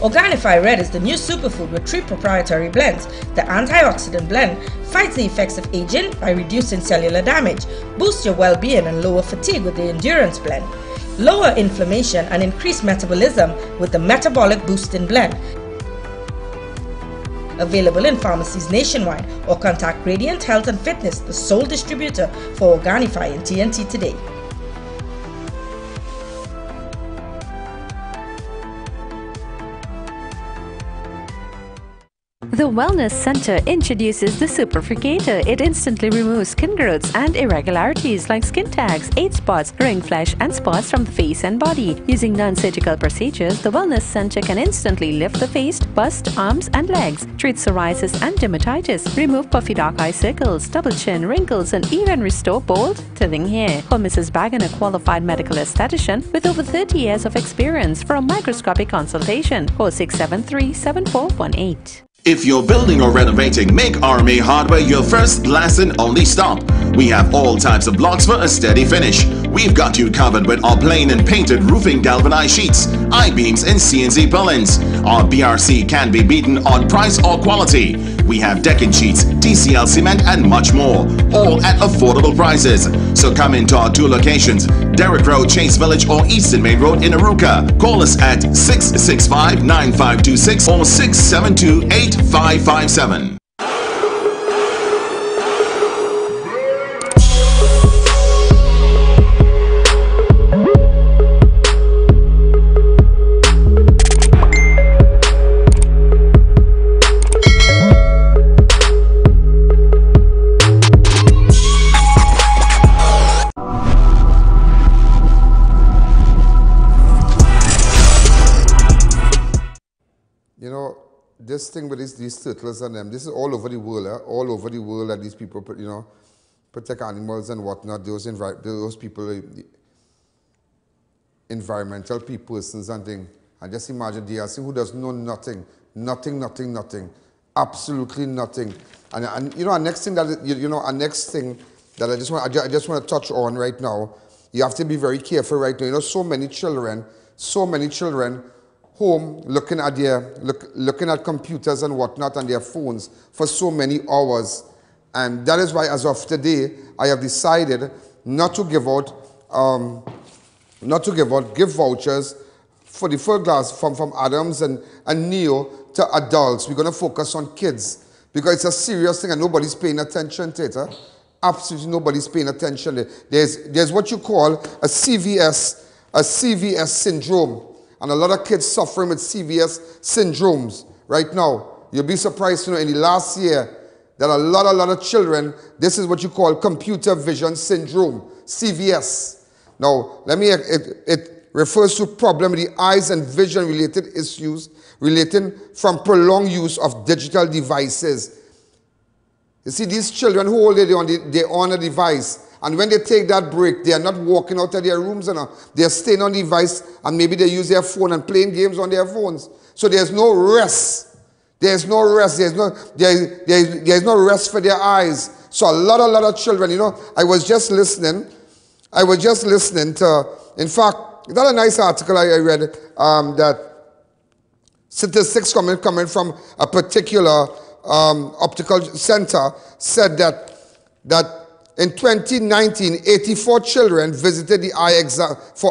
Organifi Red is the new superfood with 3 proprietary blends. The antioxidant blend fights the effects of aging by reducing cellular damage, boosts your well-being and lower fatigue with the endurance blend. Lower inflammation and increase metabolism with the metabolic boosting blend. Available in pharmacies nationwide, or contact Radiant Health and Fitness, the sole distributor for Organifi and T&T today. The Wellness Center introduces the Superfricator. It instantly removes skin growths and irregularities like skin tags, age spots, ring flash and spots from the face and body. Using non-surgical procedures, the Wellness Center can instantly lift the face, bust, arms and legs, treat psoriasis and dermatitis, remove puffy dark eye circles, double chin, wrinkles and even restore bold, thinning hair. Call Mrs. Bagan, a qualified medical esthetician with over 30 years of experience, for a microscopic consultation. Call 673-7418. If you're building or renovating, make RMA Hardware your first last and only stop. We have all types of blocks for a steady finish. We've got you covered with our plain and painted roofing galvanized sheets, I-beams and CNC pillins. Our BRC can be beaten on price or quality. We have decking sheets, TCL cement and much more, all at affordable prices. So come into our 2 locations, Derrick Road, Chase Village or Eastern Main Road in Arouca. Call us at 665-9526 or 672-8557. This thing with these turtles and them, this is all over the world, all over the world that these people, you know, protect animals and whatnot. Those people, environmental people, persons and things. And just imagine Deyalsingh, who does know nothing, nothing, absolutely nothing. And you know, our next thing that I just want, I just want to touch on right now. You have to be very careful right now. You know, so many children. Home looking at their looking at computers and whatnot and their phones for so many hours, and that is why, as of today, I have decided not to give out gift vouchers for the full class from Adams and NEO to adults. We're gonna focus on kids because it's a serious thing and nobody's paying attention to it. Huh? Absolutely nobody's paying attention to it. There's what you call a CVS syndrome. And a lot of kids suffering with CVS syndromes right now. You'll be surprised to know in the last year that a lot of children, this is what you call computer vision syndrome, CVS. Now, it refers to problem with the eyes and vision related issues relating from prolonged use of digital devices. You see, these children who all day they're on a device. And when they take that break, they are not walking out of their rooms, and they are staying on the device, and maybe they use their phone and playing games on their phones. So there's no rest. There's no rest for their eyes. So a lot of children, you know, I was just listening to, in fact, that's a nice article I read, that statistics coming from a particular optical center said that in 2019, 84 children visited the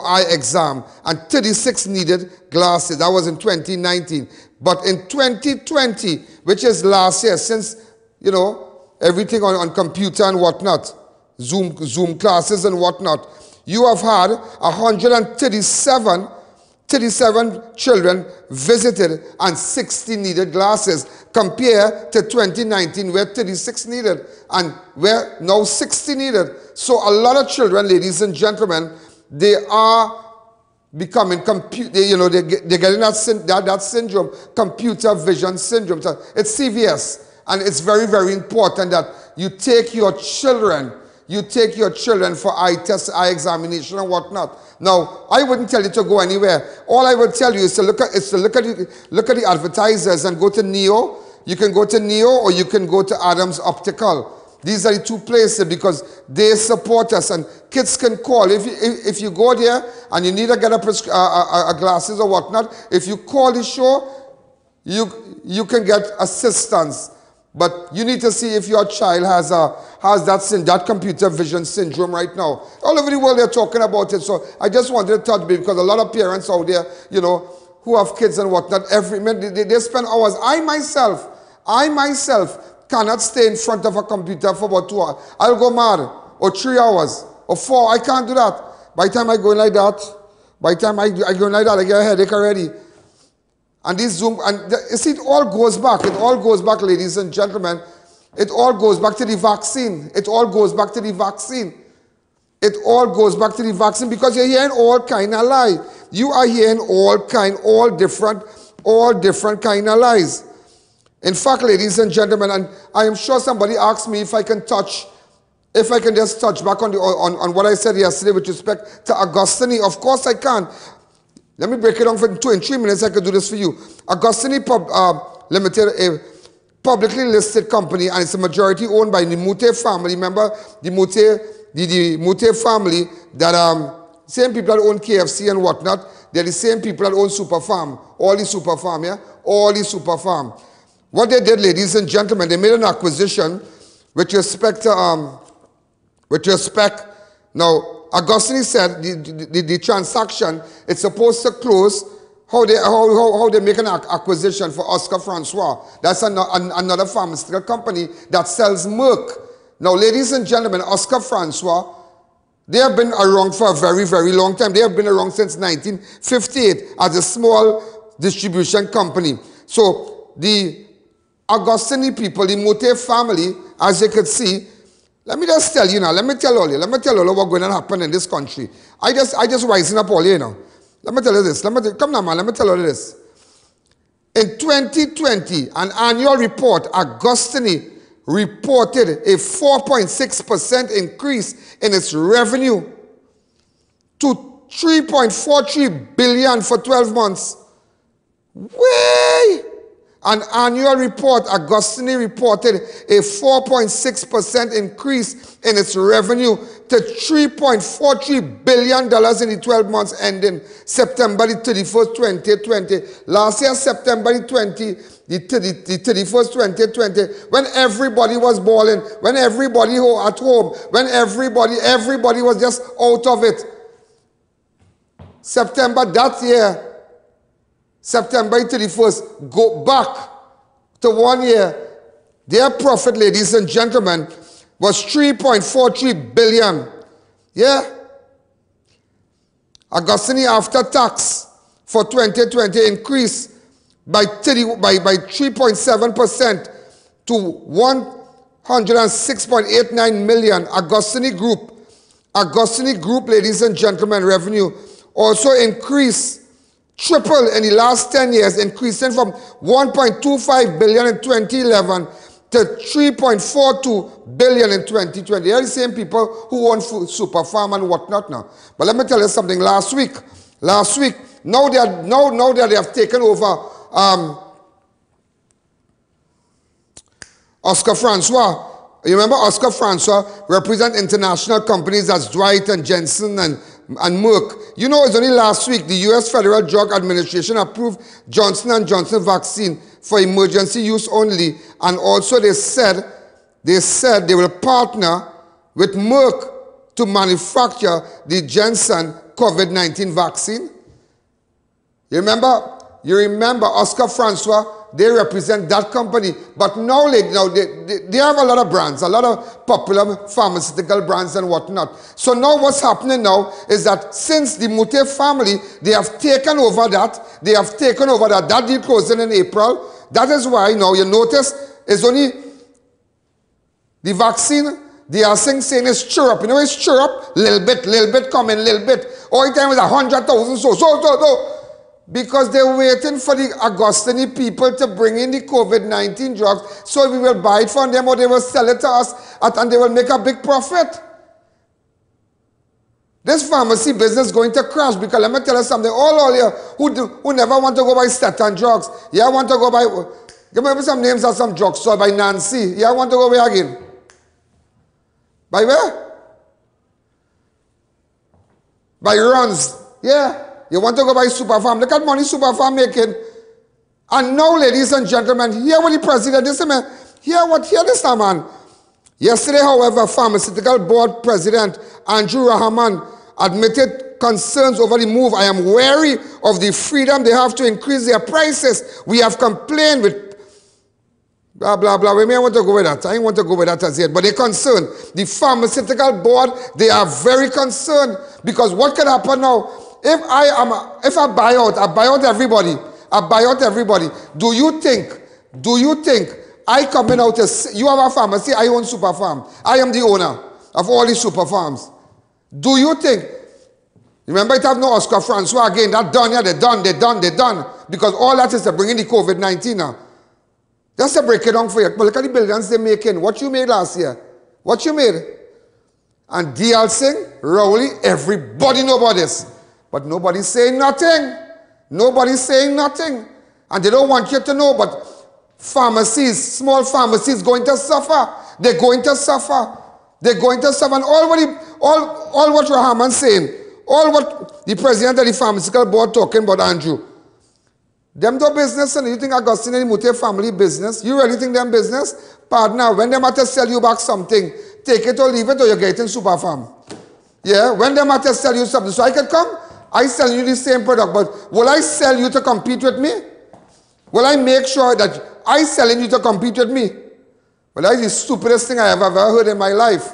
eye exam and 36 needed glasses. That was in 2019. But in 2020, which is last year, since, you know, everything on computer and whatnot, Zoom classes and whatnot, you have had 137 children visited and 60 needed glasses, compared to 2019 where 36 needed and where now 60 needed. So a lot of children, ladies and gentlemen, they are becoming, they're getting that syndrome, computer vision syndrome. So it's CVS, and it's very, very important that you take your children for eye tests, eye examination and whatnot. Now, I wouldn't tell you to go anywhere. All I would tell you is to look at the advertisers and go to NEO. You can go to NEO or you can go to Adams Optical. These are the two places because they support us, and kids can call. If you go there and you need to get a glasses or whatnot, if you call the show, you can get assistance. But you need to see if your child has that computer vision syndrome right now. All over the world they're talking about it. So I just wanted to touch base because a lot of parents out there, you know, who have kids and whatnot, every minute they spend hours. I myself cannot stay in front of a computer for about 2 hours. I'll go mad, or 3 hours, or 4. I can't do that. By the time I go in like that, I get a headache already. And this Zoom, and you see, it all goes back. It all goes back, ladies and gentlemen. It all goes back to the vaccine. It all goes back to the vaccine. It all goes back to the vaccine because you're hearing all kind of lies. You are hearing all different kind of lies. In fact, ladies and gentlemen, and I am sure somebody asked me if I can just touch back on what I said yesterday with respect to Agostini. Of course I can. Let me break it down for 2 and 3 minutes. I could do this for you. Agostini Limited, a publicly listed company, and it's a majority owned by the Muthe family. Remember the Muthe family, that same people that own KFC and whatnot. They're the same people that own Superfarm. All the Superfarm. What they did, ladies and gentlemen, they made an acquisition with respect to now. Agostini said the transaction, it's supposed to close. How they make an acquisition for Oscar Francois. That's another pharmaceutical company that sells Merck. Now, ladies and gentlemen, Oscar Francois, they have been around for a very, very long time. They have been around since 1958 as a small distribution company. So the Agostini people, the Muthe family, as you could see, let me just tell you now. Let me tell all you what's going to happen in this country. I just rising up all here now. Let me tell you this. Come now, man. Let me tell you this. In 2020, an annual report, Agostini reported a 4.6% increase in its revenue to 3.43 billion for 12 months. Way! An annual report, Agostini reported a 4.6% increase in its revenue to $3.43 billion in the 12 months ending September the 31st, 2020. Last year, September the 31st, 2020, when everybody was balling, when everybody at home, when everybody was just out of it. September that year, September 31st, go back to 1 year. Their profit, ladies and gentlemen, was 3.43 billion. Yeah. Agostini after tax for 2020 increased by 3.7% to 106.89 million. Agostini Group, ladies and gentlemen, revenue also increased. Triple in the last 10 years, increasing from 1.25 billion in 2011 to 3.42 billion in 2020. They're the same people who own Superfarm and whatnot now. But let me tell you something. Last week, now that they have taken over Oscar Francois. You remember Oscar Francois represent international companies as Dwight and Janssen and Merck. You know, it's only last week the U.S. Federal Drug Administration approved Johnson and Johnson vaccine for emergency use only, and also they said they will partner with Merck to manufacture the Janssen COVID-19 vaccine. You remember Oscar Francois? They represent that company, but now they have a lot of brands, a lot of popular pharmaceutical brands and whatnot. So now what's happening now is that since the Muthe family, they have taken over that. That deal closing in April. That is why now you notice it's only the vaccine. They are saying it's chirrup. You know it's chirrup? Little bit coming, little bit. All the time it's 100,000, so. Because they're waiting for the Agostini people to bring in the COVID-19 drugs, so we will buy it from them or they will sell it to us and they will make a big profit. This pharmacy business is going to crash because let me tell you something, all here who never want to go buy statin drugs, yeah, I want to go buy, give me some names of some drugs sold by Nancy, yeah, I want to go buy again. By where? By runs. Yeah. You want to go buy Superfarm. Look at money Superfarm making. And now, ladies and gentlemen, hear what the president is saying. Hear this, man. Yesterday, however, Pharmaceutical Board President Andrew Rahman admitted concerns over the move. I am wary of the freedom they have to increase their prices. We have complained with blah, blah, blah. We may want to go with that. I don't want to go with that as yet. But they're concerned. The Pharmaceutical Board, they are very concerned. Because what could happen now? If I buy out, I buy out everybody. I buy out everybody. Do you think I come in out as you have a pharmacy, I own Superfarm. I am the owner of all these Superfarms. Do you think? Remember, it have no Oscar Francois again. That done, yeah, they done. Because all that is to bring in the COVID-19 now. That's to break it down for you. But look at the billions they're making. What you made last year? What you made? And Deyalsingh, Rowley, everybody know about this. But nobody's saying nothing. Nobody's saying nothing. And they don't want you to know, but pharmacies, small pharmacies going to suffer. They're going to suffer. They're going to suffer. And all what Rahman's saying, all what the president of the pharmaceutical board talking about, Andrew, them do business, and you think Agostini and Muthe family business? You really think them business? Partner, when they matter sell you back something, take it or leave it, or you're getting Superfarm. Yeah, when they matter sell you something. So I can come, I sell you the same product, but will I sell you to compete with me? Will I make sure that I selling you to compete with me? Well, that's the stupidest thing I have ever heard in my life.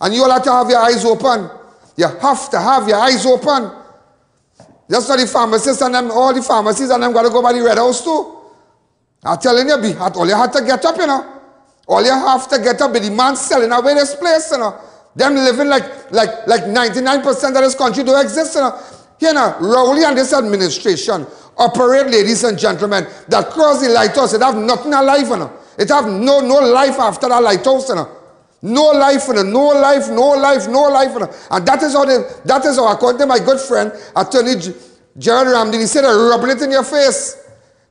And you all have to have your eyes open. You have to have your eyes open. That's not the pharmacists and them, all the pharmacies and them got to go by the Red House too. I'm telling you, all you have to get up, you know. All you have to get up, but the man selling away this place, you know. Them living like 99% of this country don't exist, you know. You know, Rowley and this administration operate, ladies and gentlemen, that cross the lighthouse. It have nothing alive, you know. It have no life after that lighthouse, you know. No life, you know. No life, you know. And that is how, according to my good friend, Attorney Gerald Ramdin, he said they're rubbing it in your face.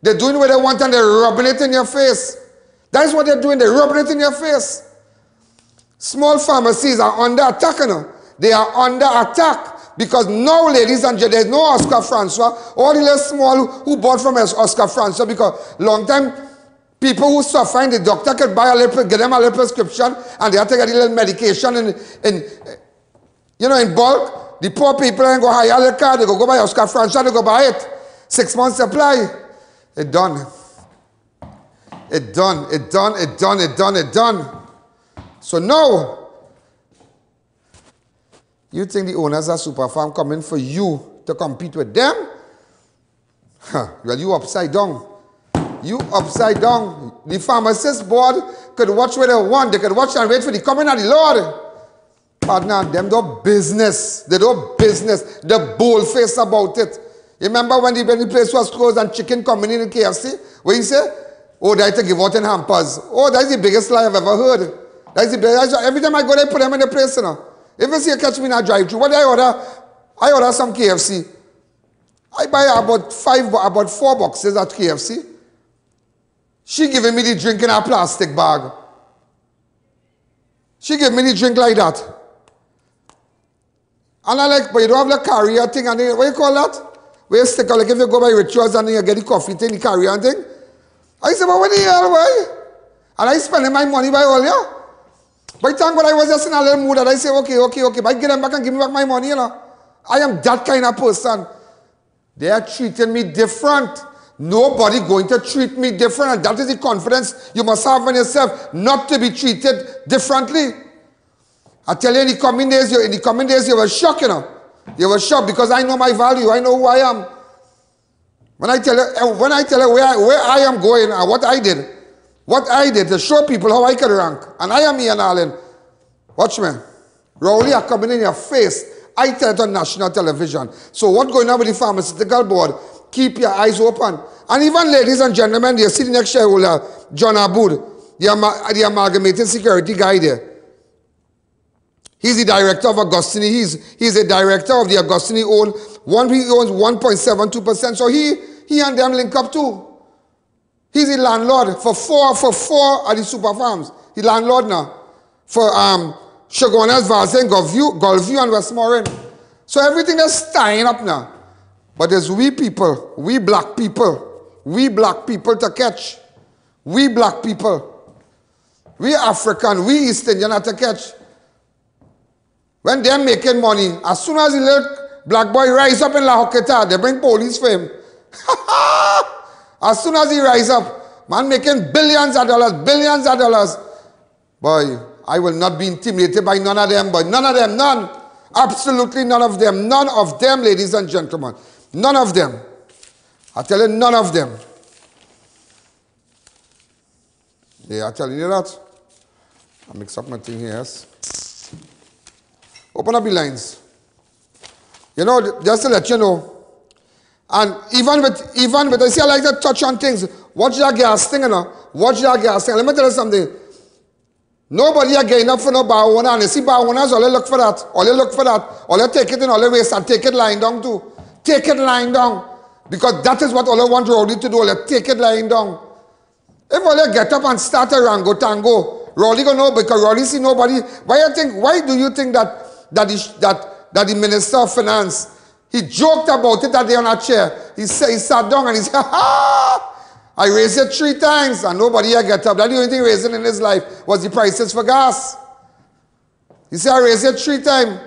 They're doing what they want and they're rubbing it in your face. That is what they're doing. They're rubbing it in your face. Small pharmacies are under attack, you know. They are under attack. Because now, ladies and gentlemen, there's no Oscar Francois. All the little small who bought from Oscar Francois, because long time people who suffer, the doctor could buy a little, get them a little prescription, and they have to get a little medication in bulk. The poor people and go hire a little car, they go buy Oscar Francois, they go buy it. 6 months supply. It done. So now, you think the owners of Superfarm coming for you to compete with them? Huh. Well, you upside down. You upside down. The pharmacist board could watch where they want. They could watch and wait for the coming of the Lord. Partner, them do business. They do business. They're bold face about it. You remember when the place was closed and chicken coming in KFC? What you say? Oh, they had to give out in hampers. Oh, that's the biggest lie I've ever heard. That's the biggest. Every time I go there, I put them in the place, you know. If you see a catch me in a drive-thru, what do I order? I order some KFC. I buy about four boxes at KFC. She giving me the drink in a plastic bag. She gave me the drink like that. And I like, but you don't have the carrier thing, and then, what you call that? Where you stick out, like if you go by Rituals and then you get the coffee thing, the carrier and thing. I said, but what the hell, why? And I spending my money by all, yeah? But thank God I was just in a little mood that I say, okay, but I get them back and give me back my money, you know. I am that kind of person. They are treating me different. Nobody going to treat me different. And that is the confidence you must have in yourself, not to be treated differently. I tell you, in the coming days, you were shocked, you know. You were shocked because I know my value. I know who I am. When I tell you where I am going and what I did, to show people how I could rank. And I am Ian Allen. Watch me. Rowley are coming in your face. I tell it on national television. So what's going on with the pharmaceutical board? Keep your eyes open. And even, ladies and gentlemen, you see the next shareholder, John Abood, the amalgamated security guy there. He's the director of Agostini. He's a director of the Agostini owned. He owns 1.72%. So he and them link up too. He's the landlord for four of the Superfarms. The landlord now. For Shogunas, Valsen, Golview, and Westmoreland. So everything is tying up now. But it's we people, we black people to catch. We black people, we African, we East Indian to catch. When they're making money, as soon as the little black boy rise up in La Hoqueta, they bring police for him. As soon as he rise up, man making billions of dollars. Boy, I will not be intimidated by none of them, but none. Absolutely none of them, ladies and gentlemen. None of them. I tell you, none of them. Yeah, I tell you that. I mix up my thing here, yes. Open up the lines. You know, just to let you know. And even with, I see I like to touch on things. Watch your gas thing, you know. Watch your gas thing. Let me tell you something. Nobody are getting up for no bar owner. And you see bar owners, all they look for that. All they take it and all they waste and take it lying down too. Take it lying down. Because that is what all they want Rowley to do. All they take it lying down. If all they get up and start a rango tango, Rowley go no, because Rowley see nobody. Why do you think that the Minister of Finance, he joked about it that day on a chair. He sat down and he said, ha-ha! I raised it 3 times and nobody here get up. That's the only thing he raised in his life was the prices for gas. He said, I raised it 3 times.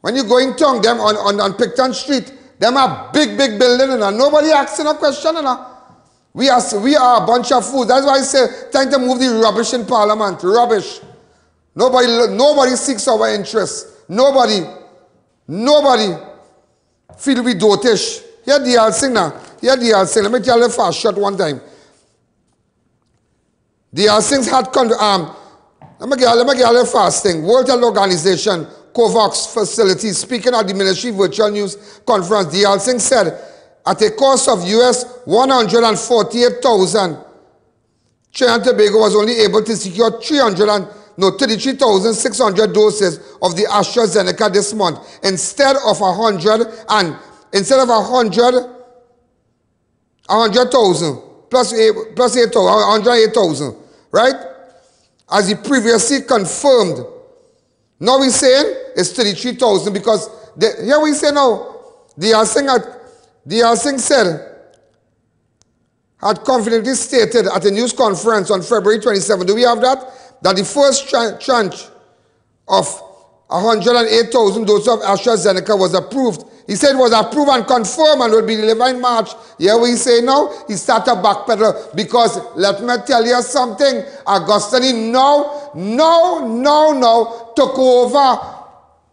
When you go in Tongue, them on Picton Street, them are big building and nobody asking a question. We are a bunch of fools. That's why I say, time to move the rubbish in Parliament. Rubbish. Nobody seeks our interests. Nobody. Feel we dotish. Here Deyalsingh now. Let me tell you fast shot one time. Deyalsingh's had let me get a fast thing. World Health Organization, COVAX facility, speaking at the Ministry Virtual News Conference, Deyalsingh said, at a cost of $148,000, Trinidad and Tobago was only able to secure 33,600 doses of the AstraZeneca this month instead of 100,000 plus 108,000, right? As he previously confirmed. Now we're saying it's 33,000 because here we say now Deyalsingh said had confidently stated at a news conference on February 27. Do we have that? That the first tranche of 108,000 doses of AstraZeneca was approved. He said it was approved and confirmed and will be delivered in March. Here we say now, he started backpedal because let me tell you something, Agostini now took over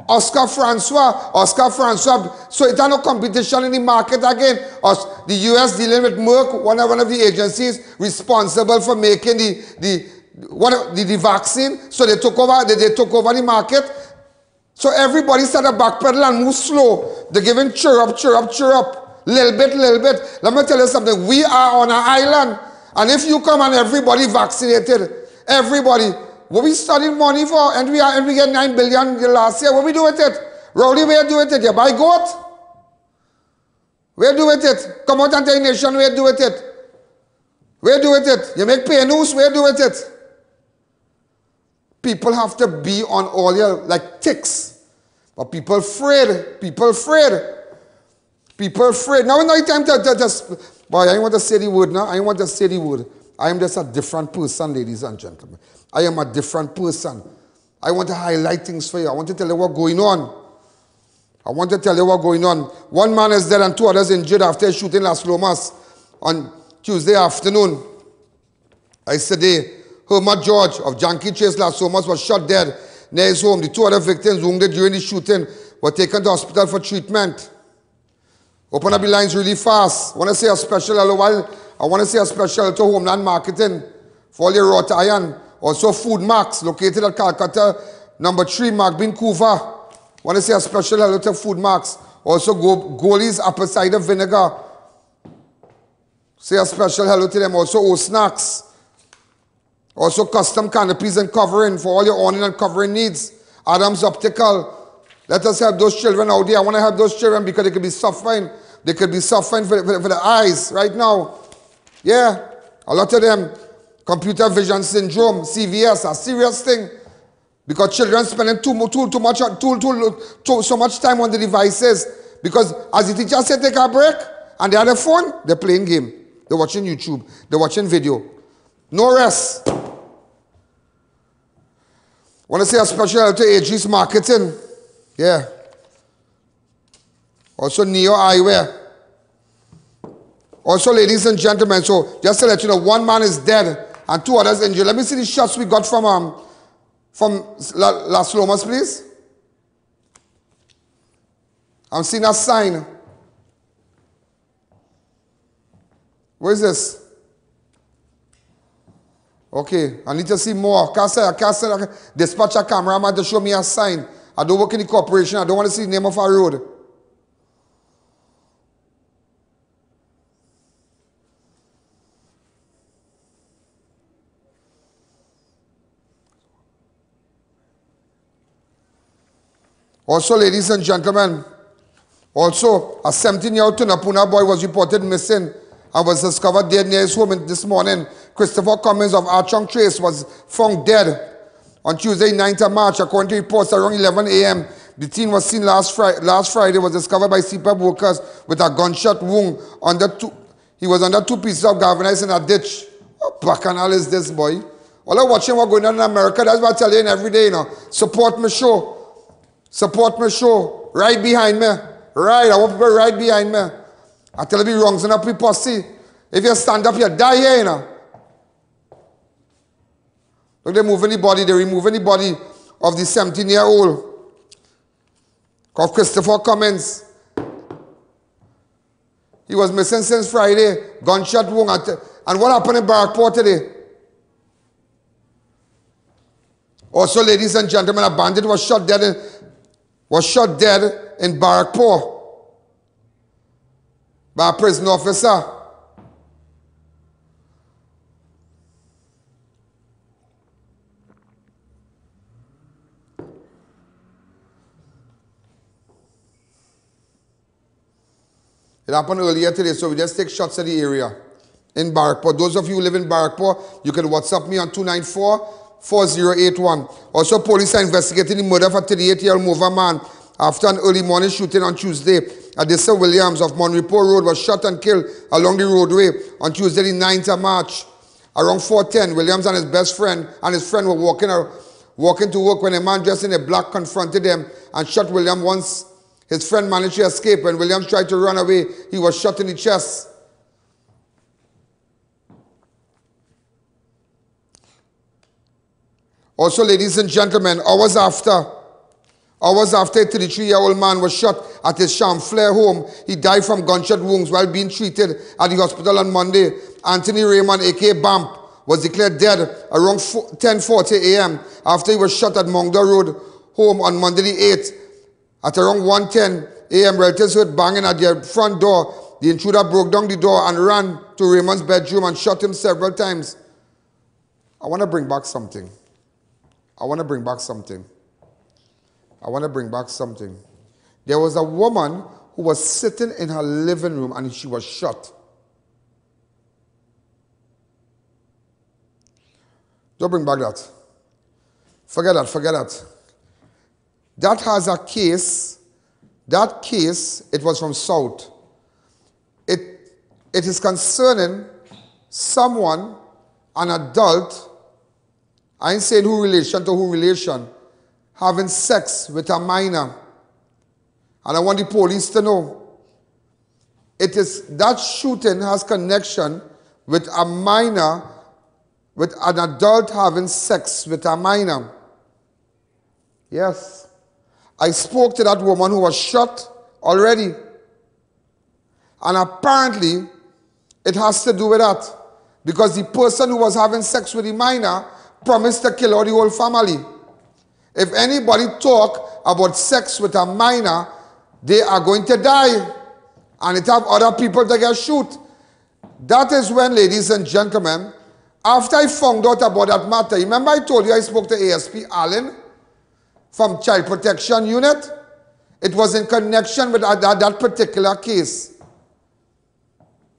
Oscar Francois. So it's no competition in the market again. The US dealing with Merck, one of the agencies responsible for making the vaccine, so they took over the market. So everybody started backpedal and move slow. They're giving chirrup, little bit. Let me tell you something, we are on an island, and if you come and everybody vaccinated, everybody, what we studying money for, and we get 9 billion last year, what we do with it? Rowley, where do with it? You buy goat? Where do with it? Come out and tell nation, where do with it? Where do with it? You make pay news, where do with it? People have to be on all your, like ticks. But people afraid. Now it's time to just, boy, I want to say the word now. I am just a different person, ladies and gentlemen. I am a different person. I want to highlight things for you. I want to tell you what's going on. One man is dead and 2 others injured after a shooting Las Lomas on Tuesday afternoon. Yesterday, Hermut George of Jankie Trace, Las Lomas, was shot dead near his home. The 2 other victims wounded during the shooting were taken to hospital for treatment. Open up the lines really fast. I want to say a special hello while I want to say a special to Homeland Marketing for all your wrought iron. Also Food Max, located at Calcutta, number 3, Magbin Kuva. Want to say a special hello to Food Max. Also Goli's Apple Cider Vinegar. Say a special hello to them. Also O Snacks. Also Custom Canopies and Covering for all your awning and covering needs. Adams Optical. Let us help those children out there. I want to help those children because they could be suffering. They could be suffering for the eyes right now. Yeah, a lot of them. Computer vision syndrome, CVS, a serious thing. because children spend too much time on the devices, because as the teacher said, take a break, and they have a phone, they're playing game, they're watching YouTube, they're watching video. No rest. I want to say a special help to AG's marketing. Yeah. Also NEO eyewear. Also, ladies and gentlemen, so just to let you know, one man is dead and two others injured. Let me see the shots we got from Las Lomas, please. I'm seeing a sign. Where is this? Okay, I need to see more. I can't dispatch a cameraman to show me a sign. I don't work in the corporation. I don't want to see the name of a road. Also, ladies and gentlemen, also a 17-year-old Tunapuna boy was reported missing and was discovered dead near his home this morning. Christopher Cummings of Achong Trace was found dead on Tuesday, 9th of March. According to reports, around 11 a.m., the teen was seen last Friday, was discovered by CPAP workers with a gunshot wound. He was under two pieces of galvanized in a ditch. What bacchanal is this, boy? All I'm watching what's going on in America, that's what I tell you every day, you know. Support my show. Support my show, right behind me. Right, I want people right behind me. I tell you wrongs and people pussy. If you stand up, you die here, you know. Look, they move anybody, they remove anybody of the 17-year-old. Of Christopher Cummings. He was missing since Friday. Gunshot wound. And what happened in Barrackpore today? Also, ladies and gentlemen, a bandit was shot dead in Barrackpore by a prison officer. It happened earlier today, so we just take shots at the area in Barrackpore. Those of you who live in Barrackpore, you can WhatsApp me on 294-4081. Also, police are investigating the murder of a 38-year-old mover man after an early morning shooting on Tuesday. Adisa Williams of Monreport Road was shot and killed along the roadway on Tuesday, the 9th of March. Around 4:10, Williams and his best friend were walking to work when a man dressed in a black confronted them and shot Williams once. His friend managed to escape. When Williams tried to run away, he was shot in the chest. Also, ladies and gentlemen, hours after a 33-year-old man was shot at his Chamflair home, he died from gunshot wounds while being treated at the hospital on Monday. Anthony Rahman, a.k.a. Bamp, was declared dead around 10:40 a.m. after he was shot at Mongda Road home on Monday the 8th. At around 1:10 a.m., relatives heard banging at their front door. The intruder broke down the door and ran to Raymond's bedroom and shot him several times. I want to bring back something. There was a woman who was sitting in her living room and she was shot. Don't bring back that. Forget that. That has a case. That case, it was from South. It is concerning someone, an adult, I ain't saying who relation, having sex with a minor. And I want the police to know. It is that shooting has connection with a minor, with an adult having sex with a minor. Yes. I spoke to that woman who was shot already. And apparently, it has to do with that. Because the person who was having sex with the minor promised to kill all the whole family. If anybody talk about sex with a minor, they are going to die. And it have other people that get shoot. That is when, ladies and gentlemen, after I found out about that matter, remember I told you I spoke to ASP Allen from Child Protection Unit? It was in connection with that particular case.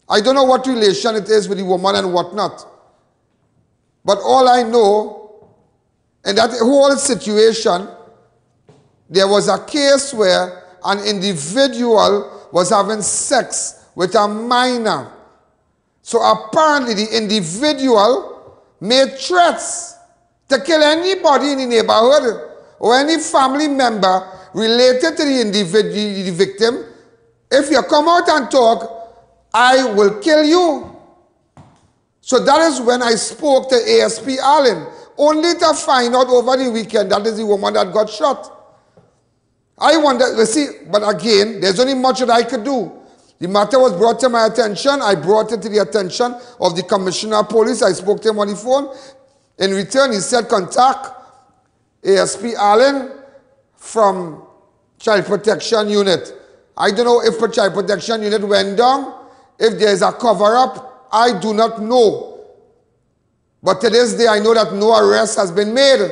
I don't know what relation it is with the woman and whatnot. But all I know In that whole situation, there was a case where an individual was having sex with a minor. So apparently the individual made threats to kill anybody in the neighborhood or any family member related to the individual, the victim. If you come out and talk, I will kill you. So that is when I spoke to ASP Allen, only to find out over the weekend that is the woman that got shot. I wonder, you see, but again, there's only much that I could do. The matter was brought to my attention. I brought it to the attention of the Commissioner of Police. I spoke to him on the phone. In return, he said, contact ASP Allen from Child Protection Unit. I don't know if the Child Protection Unit went down, if there's a cover-up, I do not know. But to this day, I know that no arrest has been made.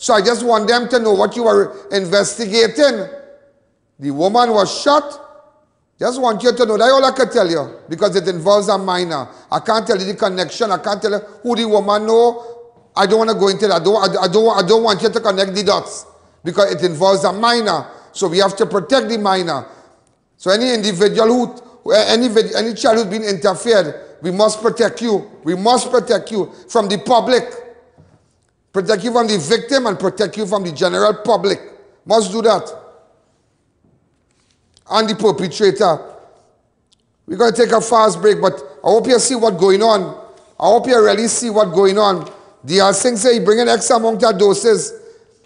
So I just want them to know what you are investigating. The woman was shot. Just want you to know, that's all I can tell you, because it involves a minor. I can't tell you the connection, I can't tell you who the woman know. I don't want to go into that. I don't want you to connect the dots, because it involves a minor. So we have to protect the minor. So any individual who, any child who's been interfered, we must protect you. We must protect you from the public. Protect you from the victim and protect you from the general public. Must do that. And the perpetrator. We're going to take a fast break, but I hope you see what's going on. I hope you really see what's going on. Deyalsingh said he bringing X amount of doses.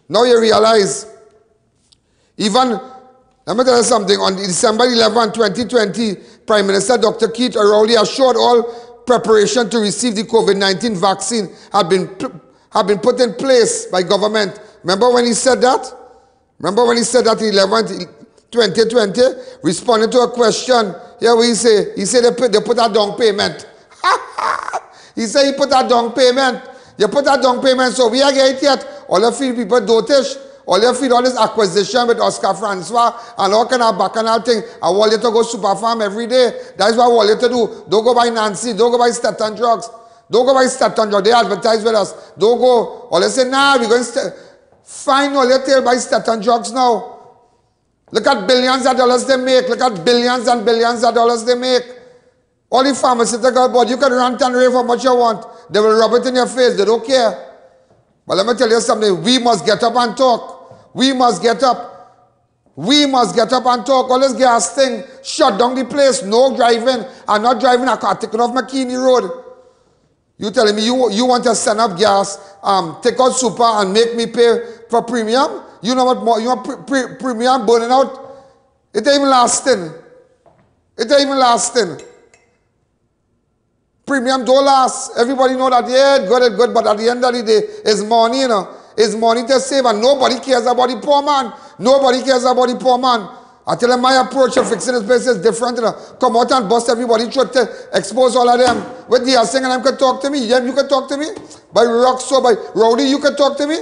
Now you realize, even, let me tell you something, on December 11, 2020, Prime Minister Dr. Keith Rowley assured all preparation to receive the COVID-19 vaccine had been put in place by government. Remember when he said that? Remember when he said that in 11th, 2020, responding to a question, yeah, what he said they put a down payment. He said he put a down payment. You put a down payment, so we are getting it yet. All the field people dotish. All the field, all this acquisition with Oscar Francois and all kind of bacchanal thing. I want you to go Superfarm every day. That's what I want you to do. Don't go by Nancy. Don't go by Statin Drugs. Don't go by Statin Drugs. They advertise with us. Don't go. All they say, nah, we're going to find all your tail by Statin Drugs now. Look at billions of dollars they make. Look at billions and billions of dollars they make. All the pharmaceutical board, you can rant and rave how much you want. They will rub it in your face. They don't care. But let me tell you something. We must get up and talk. We must get up. We must get up and talk. All this gas thing, shut down the place. No driving. I'm not driving. I can't take it off McKinney Road. You telling me you want to send up gas, take out super and make me pay for premium? You know what more? You want premium burning out? It ain't even lasting. It ain't even lasting. Premium don't last. Everybody know that, yeah, good, but at the end of the day, it's money, you know. It's money to save, and nobody cares about the poor man. Nobody cares about the poor man. I tell them my approach to fixing this place is different, you know. Come out and bust everybody, try to expose all of them. With the singing, and them can talk to me. Yeah, you can talk to me. By Roxo, by Rowdy, you can talk to me.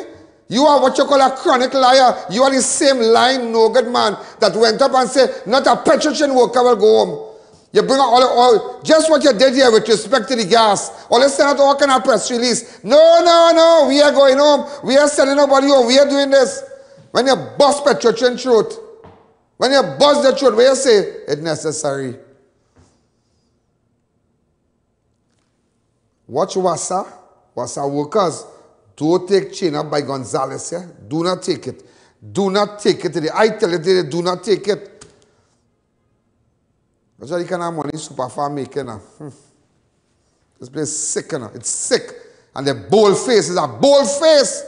You are what you call a chronic liar. You are the same lying, no good man that went up and said, not a Petrotrin worker will go home. You bring out all, just what you did here with respect to the gas. Or let's send out all kind of press release. No, we are going home. We are sending nobody home. We are doing this. When you bust Petrotrin truth, when you bust the truth, when you say it's necessary. Watch WASA workers. Don't take chain up by Gonzalez, yeah? Do not take it. Do not take it today. I tell you today, do not take it. That's why you can have money Superfarm making now. This place is sick, you know? It's sick. And the bold face is a bold face.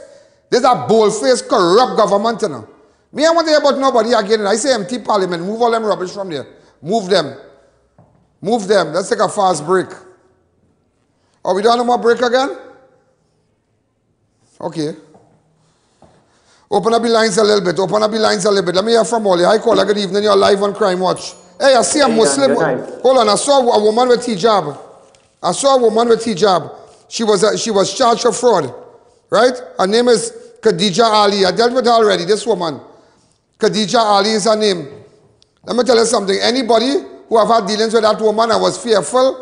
There's a bold face, corrupt government, you know? Me, I want to hear about nobody again. I say empty parliament. Move all them rubbish from there. Move them. Move them. Let's take a fast break. Are we done no more break again? Okay. Open up the lines a little bit. Open up the lines a little bit. Let me hear from all you. Hi, caller. Good evening. You're live on Crime Watch. Hey, I see a Muslim. Hold on. I saw a woman with hijab. I saw a woman with hijab. She was charged of fraud. Right? Her name is Khadija Ali. I dealt with her already, this woman. Khadija Ali is her name. Let me tell you something. Anybody who have had dealings with that woman and was fearful,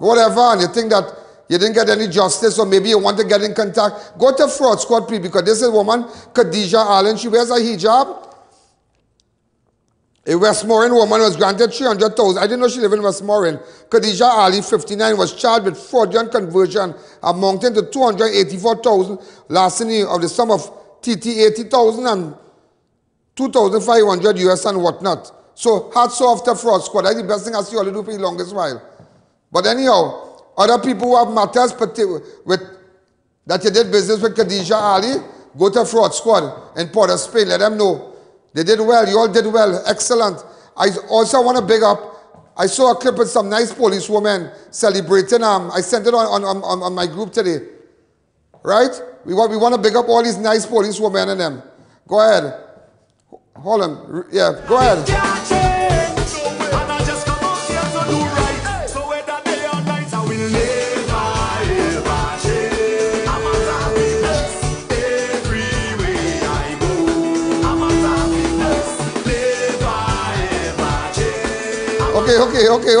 whatever, and you think that You didn't get any justice, or maybe you want to get in contact. Go to Fraud Squad, please, because this is a woman, Khadija Ali. She wears a hijab. A Westmoreland woman was granted $300,000. I didn't know she lived in Westmoreland. Khadija Ali, 59, was charged with fraudulent conversion amounting to $284,000, larceny of the sum of TT $80,000 and $2,500 US and whatnot. So hats off to Fraud Squad. That's the best thing I see all do for the longest while. But anyhow, other people who have matters with, that you did business with Khadija Ali, go to Fraud Squad in Port of Spain. Let them know. They did well. You all did well. Excellent. I also want to big up. I saw a clip with some nice police women celebrating. I sent it on my group today. Right? We want to big up all these nice police women and them. Go ahead. Hold on. Yeah, go ahead.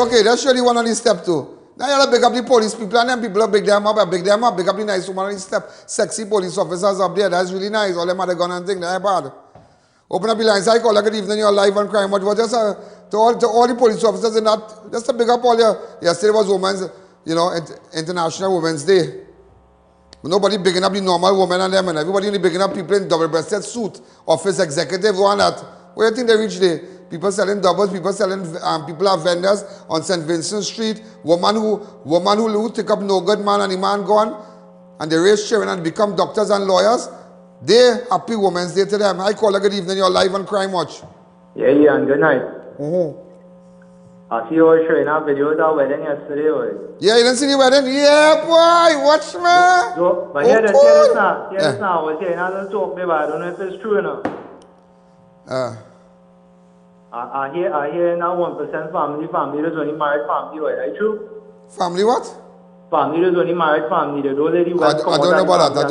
Okay, that's surely one of these steps too. Now you have to pick up the police people and then people are big them up, pick up the nice woman on these steps. Sexy police officers up there, that's really nice. All them other gun and thing, that ain't bad. Open up the lines, I call, good evening, you're live on Crime Watch. But just to all the police officers in that, just to pick up all your, yesterday was Women's, you know, International Women's Day. But nobody picking up the normal women and them, and everybody only picking up people in double-breasted suit, office executive, one that. Where do you think they reach there? People selling doubles, people selling, people are vendors on St. Vincent Street. Woman who take up no good man and the man gone, and they raise children and become doctors and lawyers. They happy Women's Day to them. Hi, caller, good evening. You're live on Crime Watch. Yeah, and good night. I see you all showing up video of our wedding yesterday, boy. Yeah, you didn't see the wedding? Yeah, boy, watch me. So, but yeah, I was hearing another talk, but I don't know if it's true or not. I hear now 1% family that's only married family, right? Is it true? Family what? Family that's only married family. They don't let you I don't know about the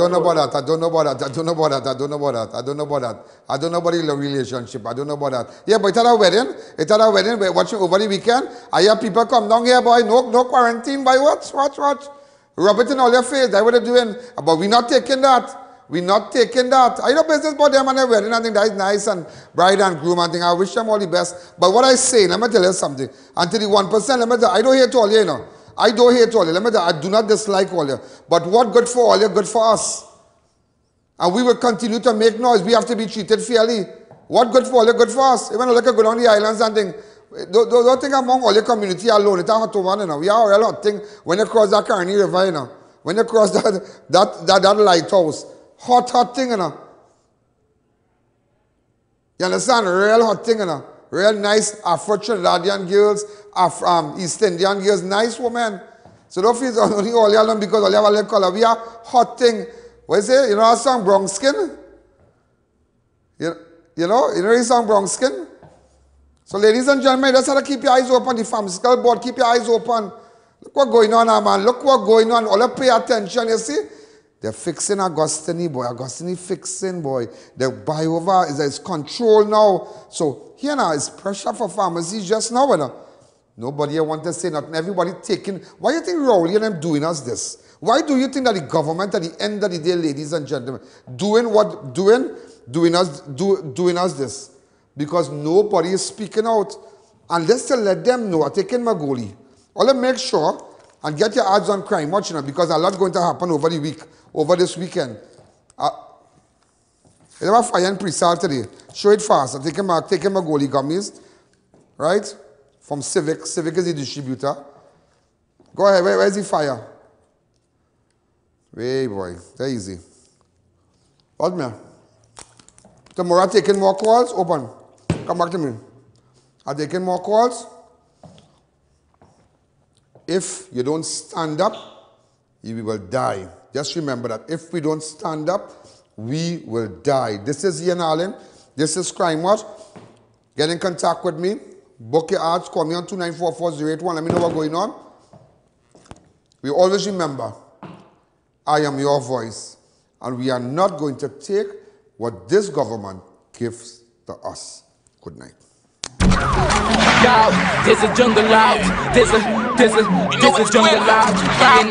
relationship. I don't know about that. Yeah, but it's at our wedding. It's at our wedding. We're watching over the weekend. I hear people come down here, boy. No quarantine, boy. Watch. Rub it in all your face. That's what they're doing. But we're not taking that. We're not taking that. I know business about them and their wedding. I think that is nice and bride and groom and thing. I wish them all the best. But what I say, let me tell you something. Until the 1%, let me tell you, I don't hate all you, you know. I don't hate all you. Let me tell you, I do not dislike all you. But what good for all you, good for us. And we will continue to make noise. We have to be treated fairly. What good for all you, good for us. Even like I go down the islands and thing. Don't think among all your community alone. It's a hot one, you know. We are a lot of things when you cross that Carney River, you know. When you cross that lighthouse. Hot thing, you know. You understand? Real hot thing, you know. Real nice Afro-Trinidadian girls, East Indian girls, nice women. So don't feel only all y'all alone because all y'all have a color. We are hot thing. What is it? You know our song, Brown Skin? You know the song, Brown Skin? So ladies and gentlemen, that's how to keep your eyes open. The pharmaceutical board, keep your eyes open. Look what's going on, man. Look what's going on. All pay attention, you see? They're fixing Agostini, boy. Agostini fixing, boy. The buyover is control now. So here now is pressure for pharmacies just now. You know? Nobody wants to say nothing. Everybody taking. Why do you think Rowley and them doing us this? Why do you think that the government at the end of the day, ladies and gentlemen, doing us this? Because nobody is speaking out. Unless you let them know, I'm taking Magoli. All I make sure. And get your ads on Crime Watch, you know, because a lot going to happen over the week, over this weekend. They have a fire and pre-sale today. Show it fast. I'm taking my Goli gummies, right? From Civic. Civic is the distributor. Go ahead. Where's the fire? Hey, boy. They're easy. Hold me. Tomorrow I'm taking more calls. Open. Come back to me. I'm taking more calls. If you don't stand up, you will die. Just remember that. If we don't stand up, we will die. This is Ian Allen. This is Crime Watch. Get in contact with me. Book your ads. Call me on 2944081. Let me know what's going on. We always remember, I am your voice. And we are not going to take what this government gives to us. Good night. This is jungle loud. This is jungle loud.